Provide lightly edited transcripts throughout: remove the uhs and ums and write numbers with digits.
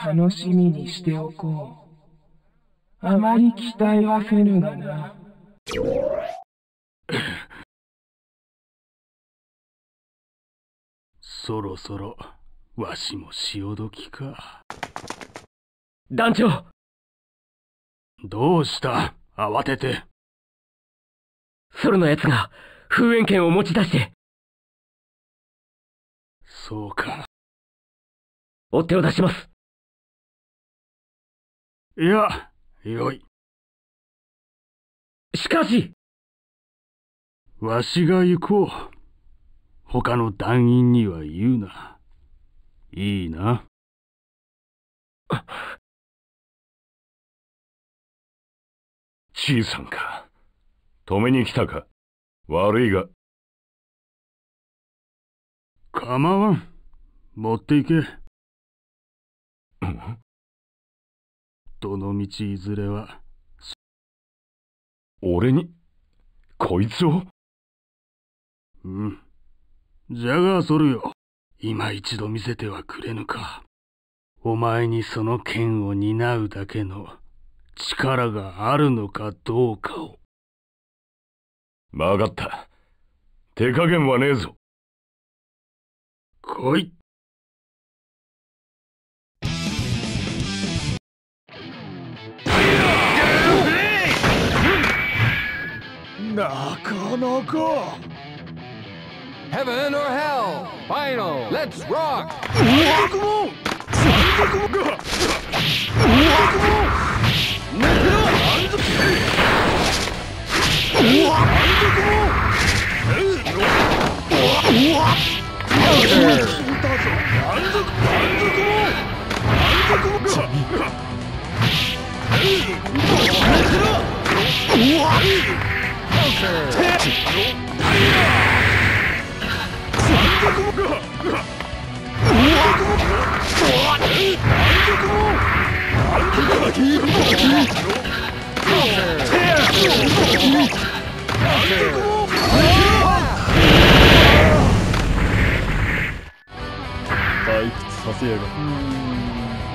楽しみにしておこう。あまり期待はせぬがな。そろそろわしも潮時か。団長、どうした慌てて。ソロのやつが風煙剣を持ち出して。そうか。追っ手を出します。いや、よい。しかしわしが行こう。他の団員には言うな。いいな。ちいさんか。止めに来たか。悪いが。かまわん。持っていけ。どのみちいずれは。俺にこいつを。うん。じゃがそるよ。今一度見せてはくれぬか。お前にその剣を担うだけの力があるのかどうかを。分かった。手加減はねえぞ。来い。なかなか。Heaven or hell, final. Let's rock.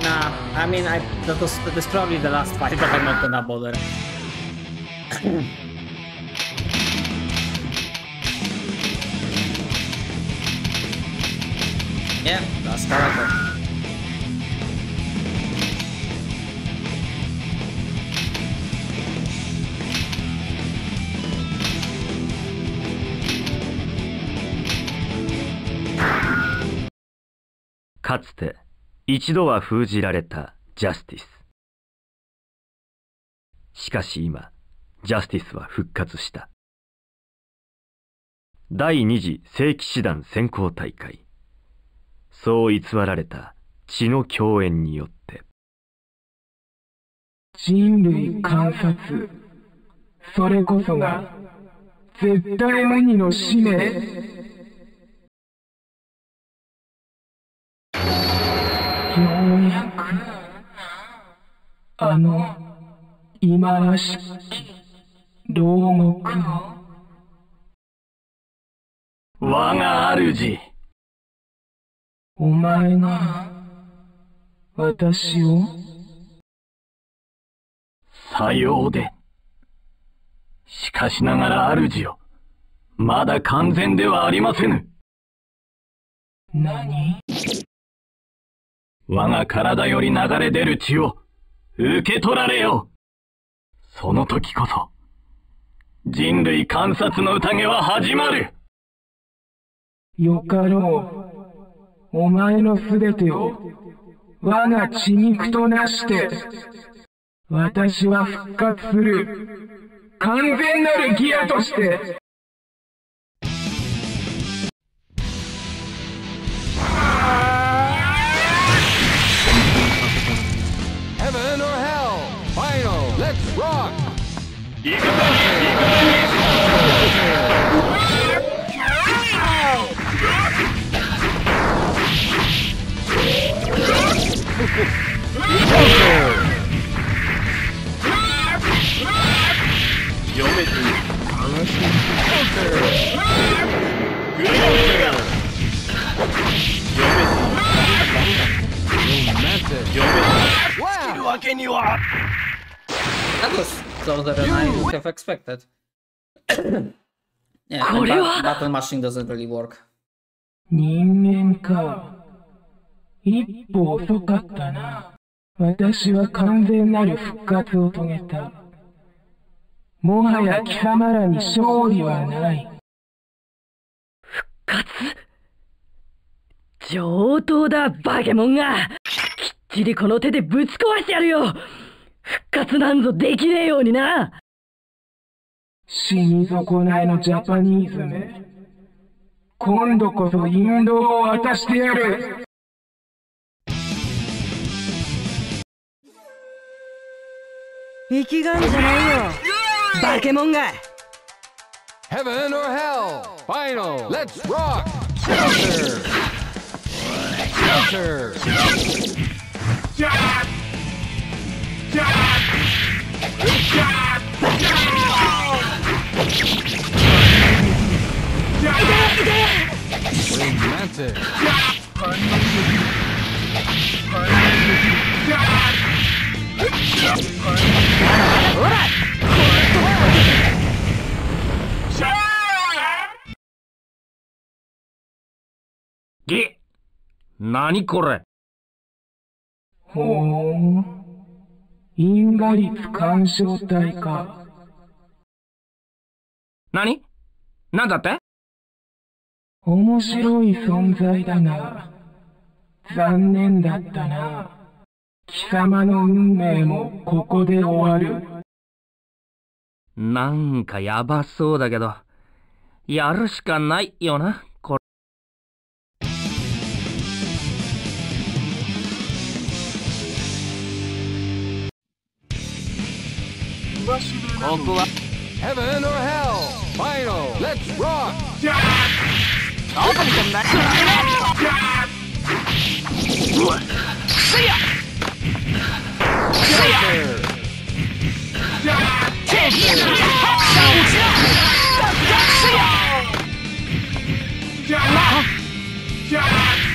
Nah, I mean, that was probably the last fight, but I'm not gonna bother. Yeah, that's character. Once, once was defeated, Justice. But now, Justice has returned. 第二次正規師団選考大会。そう偽られた血の共演によって。人類観察。それこそが、絶対無二の使命。ようやく、あの、今らしき、牢獄を。我が主。お前が、私を。さようで。しかしながら主よ、まだ完全ではありませぬ。何？我が体より流れ出る血を、受け取られよ。その時こそ、人類観察の宴は始まる。よかろう。お前のすべてを我が血肉となして、私は復活する完全なるギアとして。Heaven or hell, final, let's rock! 行くぞ、行くぞ。You're missing. You're wow. You walk in, you are. That was closer than I would have expected. Yeah, battle machine doesn't really work. 人間か。一歩遅かったな。私は完全なる復活を遂げた。もはや貴様らに勝利はない。復活？上等だ、バケモンが。きっちりこの手でぶち壊してやるよ。復活なんぞできねえようにな。死に損ないのジャパニーズめ。今度こそ引導を渡してやる。生きがんじゃないよ。バケモンが。Heaven or hell. Final. Let's rock. Counter. Counter. Jab. Jab. Jab. Jab. Jab. Jab.え、何これ？ほう、因果律干渉体か。何？なんだって？面白い存在だな。残念だったな。貴様の運命もここで終わる。なんかやばそうだけど、やるしかないよな。ここは Heaven or Hell Final Let's Rock どこ見てんだよ。すいや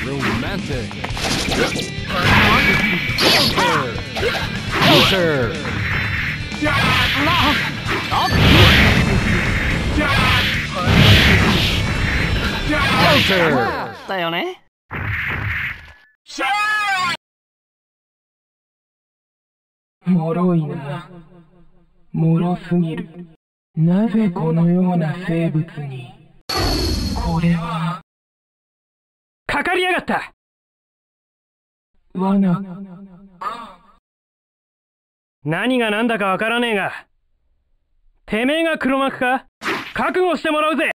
Romanticだよね。脆いな。脆すぎる。なぜこのような生物に。これはかかりやがった。罠か。何が何だかわからねえが、てめえが黒幕か、覚悟してもらうぜ。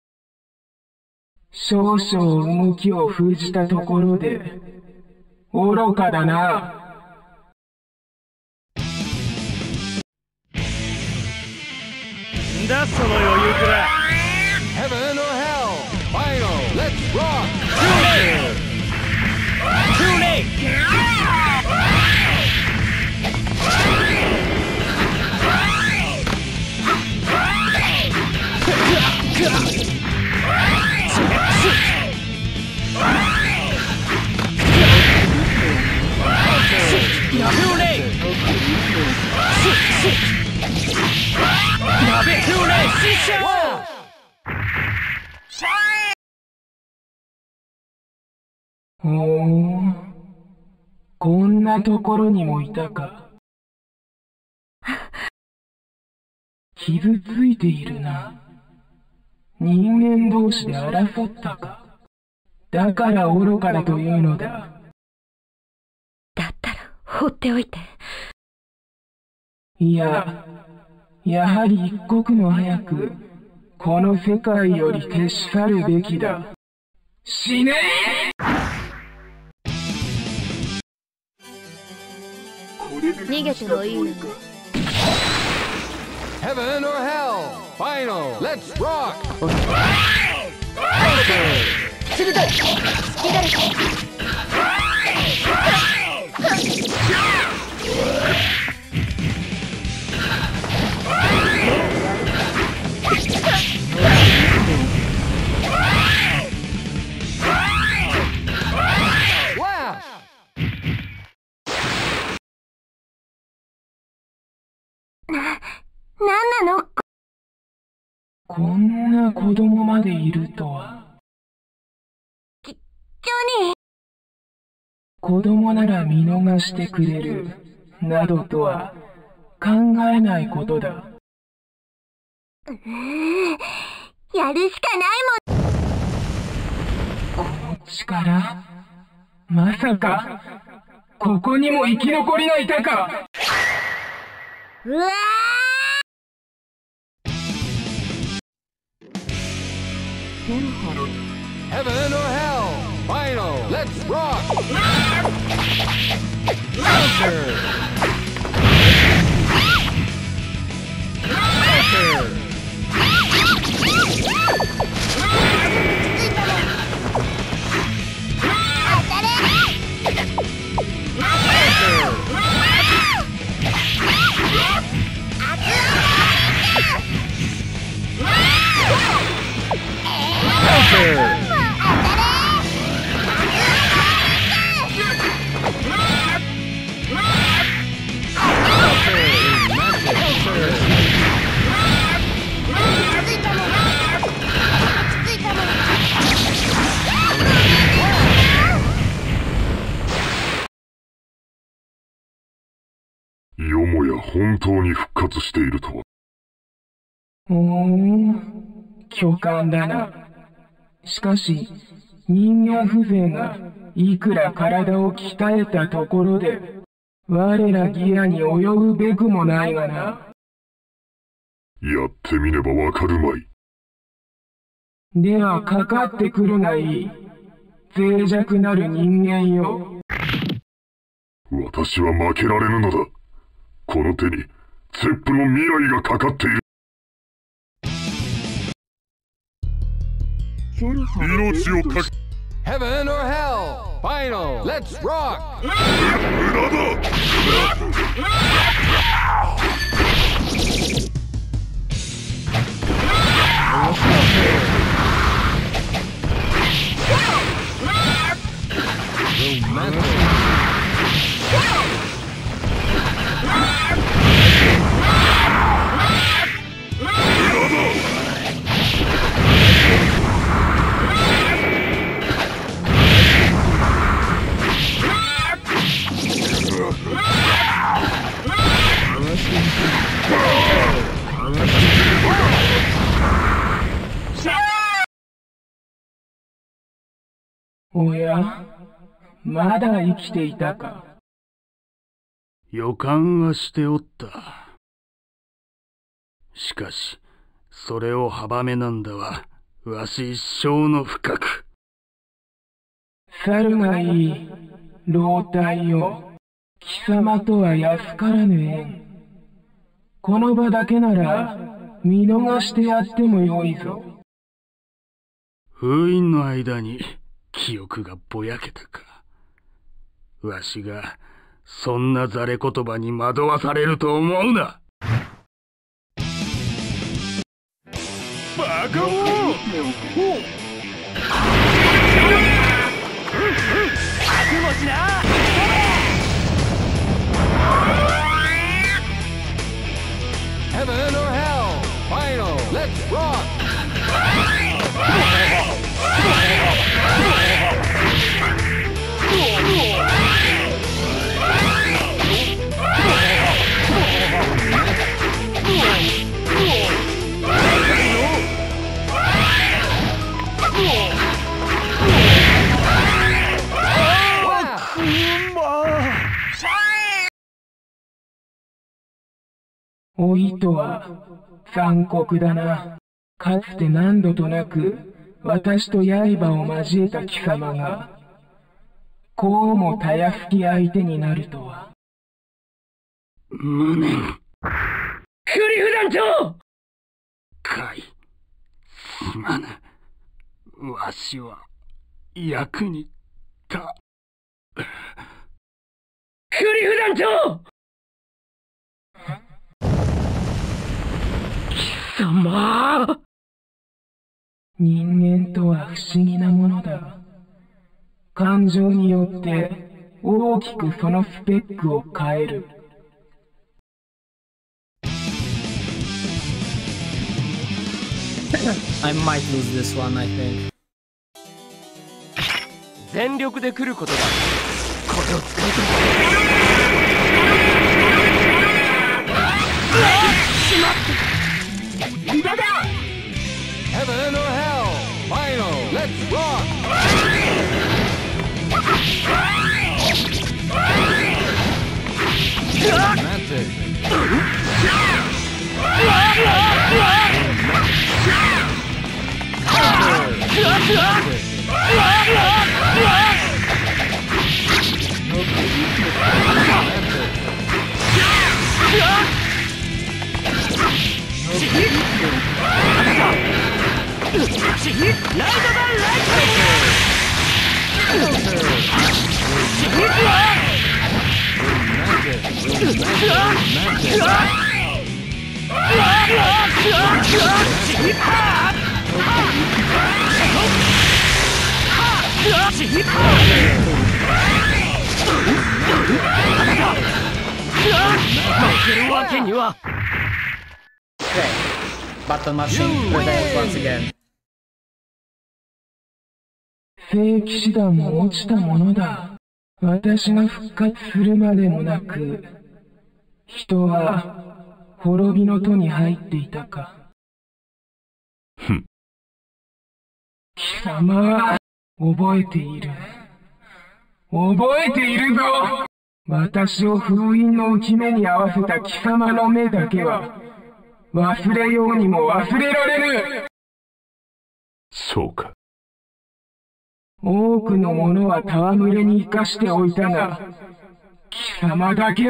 少々動きを封じたところで愚かだな。んだその余裕くらい。Heaven or Hell Final Let's Rock Too late Too late Too late! Oh, こんなところにもいたか。傷ついているな。人間同士で争ったか。だから愚かだというのだ。だったら放っておいて。いや、やはり一刻も早くこの世界より消し去るべきだ。死ねえ。逃げてもいいのに。Heaven or Hell Final Let's Rock! Wow! なの。こんな子供までいるとは。ジョニー。子供なら見逃してくれる、などとは考えないことだ。やるしかないもん。この力、まさか、ここにも生き残りがいたか。うわー！Heaven or hell, final, let's rock! Monster! Monster! Monster! Monster!よもや本当に復活しているとは。巨漢だな。しかし、人間風情がいくら体を鍛えたところで、我らギアに及ぶべくもないがな。やってみればわかるまい。ではかかってくるがいい、脆弱なる人間よ。私は負けられぬのだ。この手にゼップの未来がかかっている。命をかけHeaven or hell, final, let's rock! 無駄だ！おや、まだ生きていたか。予感はしておった。しかし、それを阻めなんだは、わし一生の不覚。猿がいい、老体よ。貴様とは安からぬ縁。この場だけなら、見逃してやってもよいぞ。封印の間に、記憶がぼやけたか。わしがそんなざれ言葉に惑わされると思うな。バカ王！覚悟しな！Heaven or hell, final, let's rock!老いとは残酷だな。かつて何度となく私と刃を交えた貴様が、こうもたやすき相手になるとは。無念。クリフ団長！かい、すまぬ。わしは、役に立た。クリフ団長！貴様！人間とは不思議なものだ。感情によって大きくそのスペックを変える。I might lose this one, I think. 全力で来ることだ。これを使うと。しまって。だだ。Heaven or hell, final, let's rock. Okay, battle machine prevails once again. 聖騎士団は落ちたものだ。私が復活するまでもなく、人は滅びの戸に入っていたか。貴様は覚えている。覚えているぞ。私を封印の浮き目に合わせた貴様の目だけは、忘れようにも忘れられる。そうか。多くのものは戯れに生かしておいたが、貴様だけ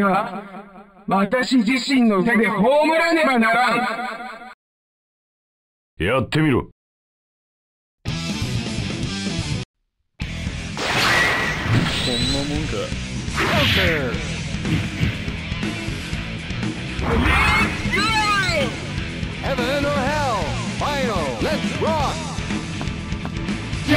は、私自身の手で葬らねばならん。やってみろ。こんなもんか。Heaven or hell, final, let's rock. You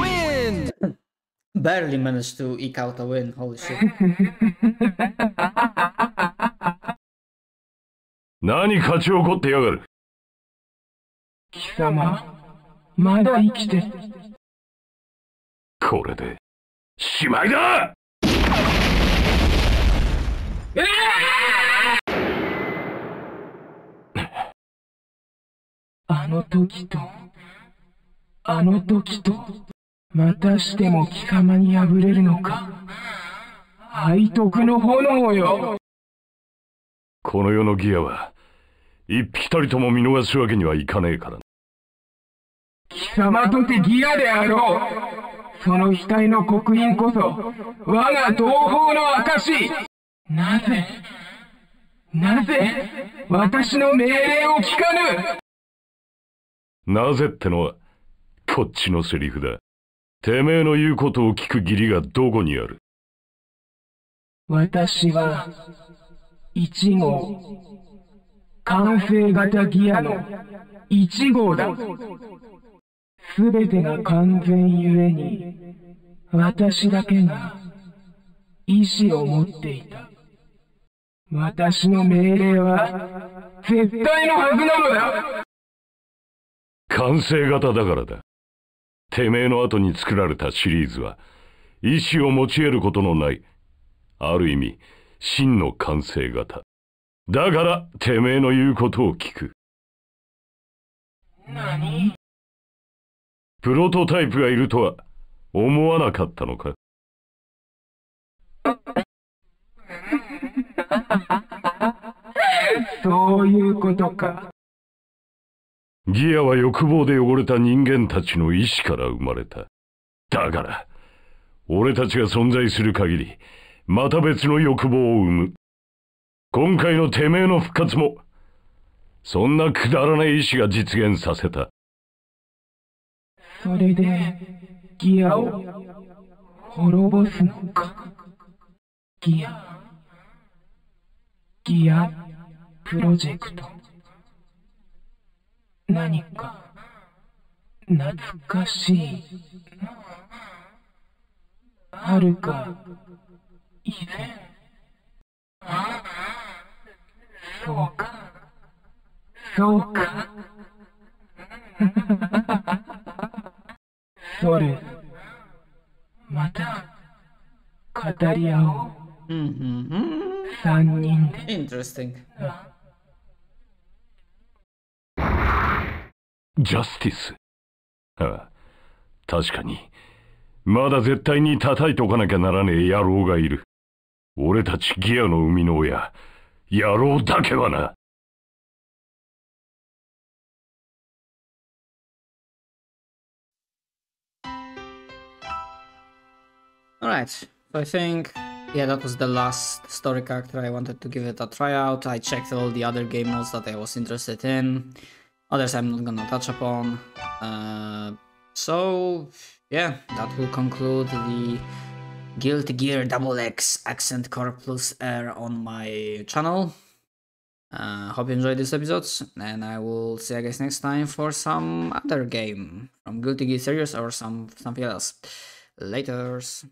win! Barely managed to eke out a win, holy shit. 何勝ち誇ってやがる。貴様、まだ生きてる。これで、しまいだ！あの時と、またしても貴様に敗れるのか。背徳の炎よ。この世のギアは、一匹たりとも見逃すわけにはいかねえからな。貴様とてギアであろう。その額の刻印こそ、我が同胞の証。なぜ、私の命令を聞かぬ。なぜってのは、こっちのセリフだ。てめえの言うことを聞く義理がどこにある。私は、1号。完成型ギアの1号だ。すべてが完全ゆえに、私だけが意志を持っていた。私の命令は絶対のはずなのだ。完成型だからだ。てめえの後に作られたシリーズは、意志を持ち得ることのない、ある意味、真の完成型。だから、てめえの言うことを聞く。何？プロトタイプがいるとは思わなかったのか？そういうことか。ギアは欲望で汚れた人間たちの意志から生まれた。だから、俺たちが存在する限り、また別の欲望を生む。今回のてめえの復活も、そんなくだらない意志が実現させた。それで、ギアを滅ぼすのか。ギアプロジェクト。何か、懐かしい。はるか、以前。そうか。ソル、また語り合おう。3人で。Interesting. Justice。ああ、確かに。まだ絶対に叩いておかなきゃならねえ野郎がいる。俺たちギアの生みの親、野郎だけはな。Alright, so I think, yeah, that was the last story character. I wanted to give it a try out. I checked all the other game modes that I was interested in. Others I'm not gonna touch upon. So, yeah, that will conclude the Guilty Gear XX Accent Core Plus R on my channel. Hope you enjoyed this episode, and I will see you guys next time for some other game from Guilty Gear series or something else. Laters.